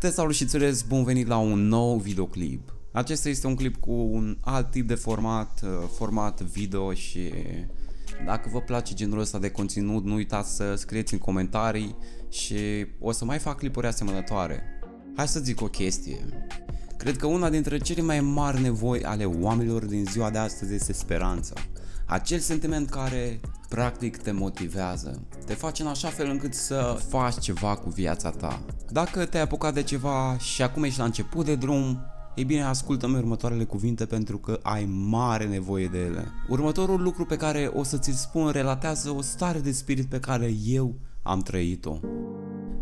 Te salut și îți urez bun venit la un nou videoclip. Acesta este un clip cu un alt tip de format video și dacă vă place genul ăsta de conținut, nu uitați să scrieți în comentarii și o să mai fac clipuri asemănătoare. Hai să zic o chestie. Cred că una dintre cele mai mari nevoi ale oamenilor din ziua de astăzi este speranța. Acel sentiment care practic te motivează, te face în așa fel încât să faci ceva cu viața ta. Dacă te-ai apucat de ceva și acum ești la început de drum, ei bine, ascultă-mi următoarele cuvinte pentru că ai mare nevoie de ele. Următorul lucru pe care o să ți-l spun relatează o stare de spirit pe care eu am trăit-o.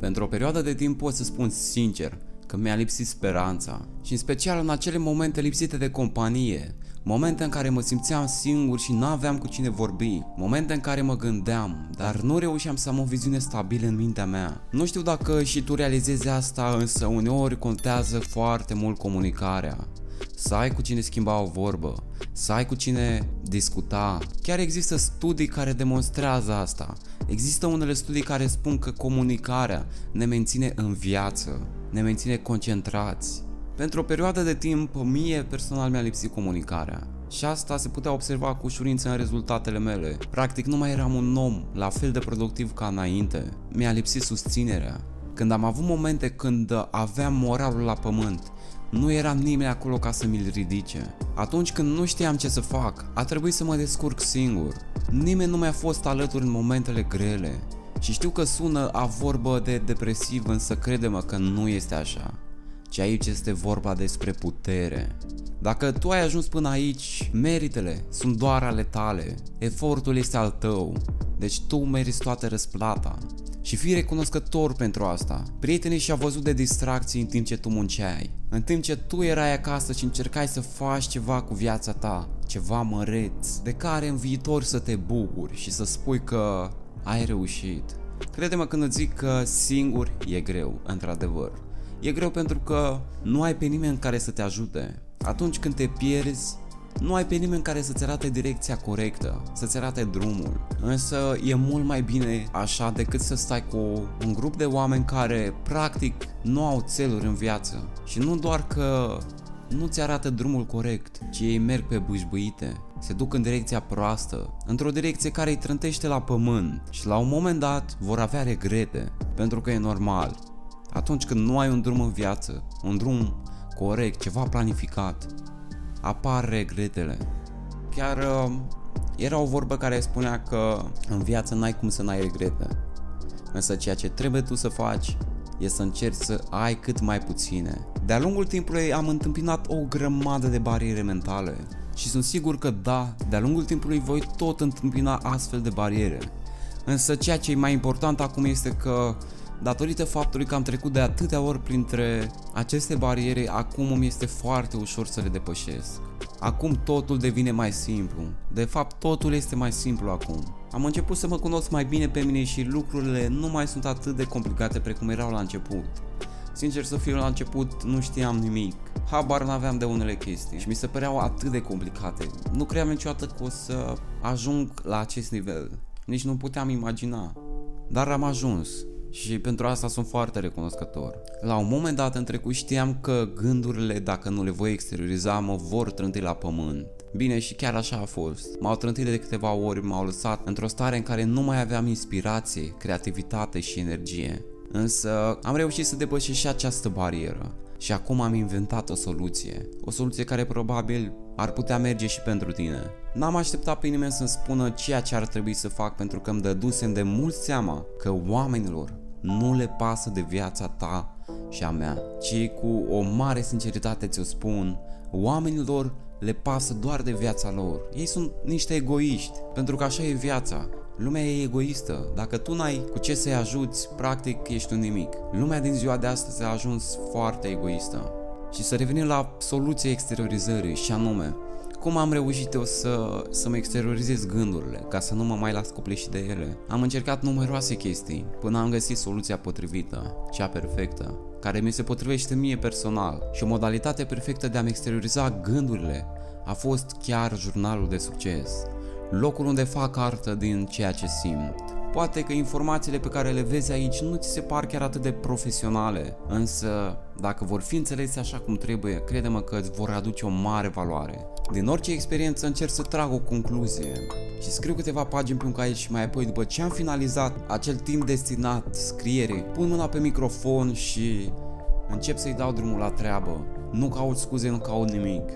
Pentru o perioadă de timp pot să spun sincer că mi-a lipsit speranța și în special în acele momente lipsite de companie, momente în care mă simțeam singur și n-aveam cu cine vorbi, momente în care mă gândeam, dar nu reușeam să am o viziune stabilă în mintea mea. Nu știu dacă și tu realizezi asta, însă uneori contează foarte mult comunicarea. Să ai cu cine schimba o vorbă, să ai cu cine discuta. Chiar există studii care demonstrează asta. Există unele studii care spun că comunicarea ne menține în viață, ne menține concentrați. Pentru o perioadă de timp, mie personal mi-a lipsit comunicarea și asta se putea observa cu ușurință în rezultatele mele. Practic nu mai eram un om la fel de productiv ca înainte. Mi-a lipsit susținerea. Când am avut momente când aveam moralul la pământ, nu era nimeni acolo ca să mi-l ridice. Atunci când nu știam ce să fac, a trebuit să mă descurc singur. Nimeni nu mi-a fost alături în momentele grele. Și știu că sună a vorbă de depresiv, însă crede-mă că nu este așa. Și aici este vorba despre putere. Dacă tu ai ajuns până aici, meritele sunt doar ale tale. Efortul este al tău. Deci tu meriți toată răsplata. Și fii recunoscător pentru asta. Prietenii și-au văzut de distracții în timp ce tu munceai, în timp ce tu erai acasă și încercai să faci ceva cu viața ta, ceva măreț, de care în viitor să te bucuri și să spui că ai reușit. Crede-mă când îți zic că singur e greu, într-adevăr. E greu pentru că nu ai pe nimeni care să te ajute. Atunci când te pierzi, nu ai pe nimeni care să-ți arate direcția corectă, să-ți arate drumul. Însă e mult mai bine așa decât să stai cu un grup de oameni care practic nu au țeluri în viață. Și nu doar că nu ți arată drumul corect, ci ei merg pe bâșbâite, se duc în direcția proastă, într-o direcție care îi trântește la pământ și la un moment dat vor avea regrete, pentru că e normal. Atunci când nu ai un drum în viață, un drum corect, ceva planificat, apar regretele. Chiar era o vorbă care spunea că în viață n-ai cum să n-ai regrete, însă ceea ce trebuie tu să faci e să încerci să ai cât mai puține. De-a lungul timpului am întâmpinat o grămadă de bariere mentale și sunt sigur că da, de-a lungul timpului voi tot întâmpina astfel de bariere, însă ceea ce e mai important acum este că datorită faptului că am trecut de atâtea ori printre aceste bariere, acum îmi este foarte ușor să le depășesc. Acum totul devine mai simplu. De fapt, totul este mai simplu acum. Am început să mă cunosc mai bine pe mine și lucrurile nu mai sunt atât de complicate precum erau la început. Sincer să fiu, la început nu știam nimic. Habar n-aveam de unele chestii și mi se păreau atât de complicate. Nu cream niciodată că o să ajung la acest nivel. Nici nu puteam imagina. Dar am ajuns. Și pentru asta sunt foarte recunoscător. La un moment dat în trecut știam că gândurile, dacă nu le voi exterioriza, mă vor trânti la pământ. Bine, și chiar așa a fost. M-au trântit de câteva ori, m-au lăsat într-o stare în care nu mai aveam inspirație, creativitate și energie. Însă am reușit să depășesc și această barieră. Și acum am inventat o soluție. O soluție care probabil ar putea merge și pentru tine. N-am așteptat pe nimeni să-mi spună ceea ce ar trebui să fac pentru că îmi dădusem de mult seama că oamenilor nu le pasă de viața ta și a mea. Ci cu o mare sinceritate ți-o spun, oamenilor le pasă doar de viața lor. Ei sunt niște egoiști, pentru că așa e viața. Lumea e egoistă. Dacă tu n-ai cu ce să-i ajuți, practic ești un nimic. Lumea din ziua de astăzi a ajuns foarte egoistă. Și să revenim la soluția exteriorizării și anume, cum am reușit eu să mă exteriorizez gândurile, ca să nu mă mai las copleșit de ele. Am încercat numeroase chestii, până am găsit soluția potrivită, cea perfectă, care mi se potrivește mie personal. Și o modalitate perfectă de a-mi exterioriza gândurile a fost chiar Jurnalul de Succes. Locul unde fac artă din ceea ce simt, Poate că informațiile pe care le vezi aici nu ți se par chiar atât de profesionale, însă dacă vor fi înțelese așa cum trebuie, crede-mă că îți vor aduce o mare valoare. Din orice experiență încerc să trag o concluzie și scriu câteva pagini pe un caiet și mai apoi, după ce am finalizat acel timp destinat scrierii, pun mâna pe microfon și încep să-i dau drumul la treabă. Nu caut scuze, nu caut nimic.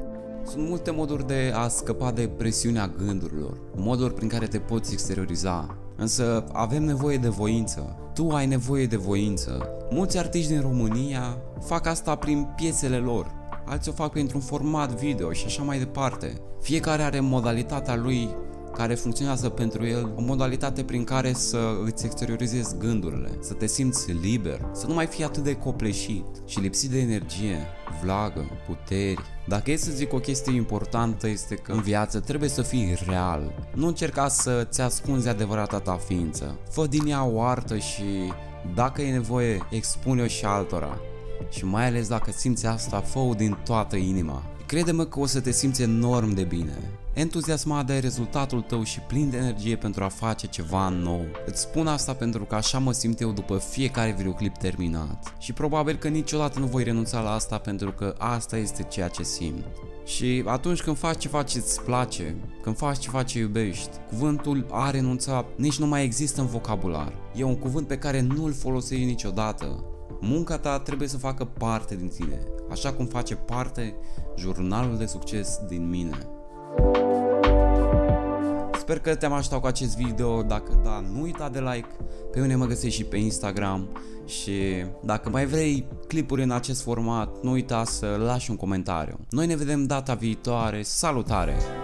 Sunt multe moduri de a scăpa de presiunea gândurilor, moduri prin care te poți exterioriza. Însă avem nevoie de voință. Tu ai nevoie de voință. Mulți artiști din România fac asta prin piesele lor, alții o fac printr-un format video și așa mai departe. Fiecare are modalitatea lui care funcționează pentru el, o modalitate prin care să îți exteriorizezi gândurile, să te simți liber, să nu mai fii atât de copleșit și lipsit de energie, vlagă, puteri. Dacă e să zic o chestie importantă, este că în viață trebuie să fii real. Nu încerca să-ți ascunzi adevărata ta ființă. Fă din ea o artă și, dacă e nevoie, expune-o și altora. Și mai ales dacă simți asta, fă-o din toată inima. Crede-mă că o să te simți enorm de bine. Entuziasmat de rezultatul tău și plin de energie pentru a face ceva nou. Îți spun asta pentru că așa mă simt eu după fiecare videoclip terminat. Și probabil că niciodată nu voi renunța la asta, pentru că asta este ceea ce simt. Și atunci când faci ceva ce îți place, când faci ceva ce iubești, cuvântul a renunța nici nu mai există în vocabular. E un cuvânt pe care nu-l folosești niciodată. Munca ta trebuie să facă parte din tine, așa cum face parte Jurnalul de Succes din mine. Sper că te-am ajutat cu acest video. Dacă da, nu uita de like. Pe mine mă găsești și pe Instagram. Și dacă mai vrei clipuri în acest format, nu uita să lași un comentariu. Noi ne vedem data viitoare. Salutare!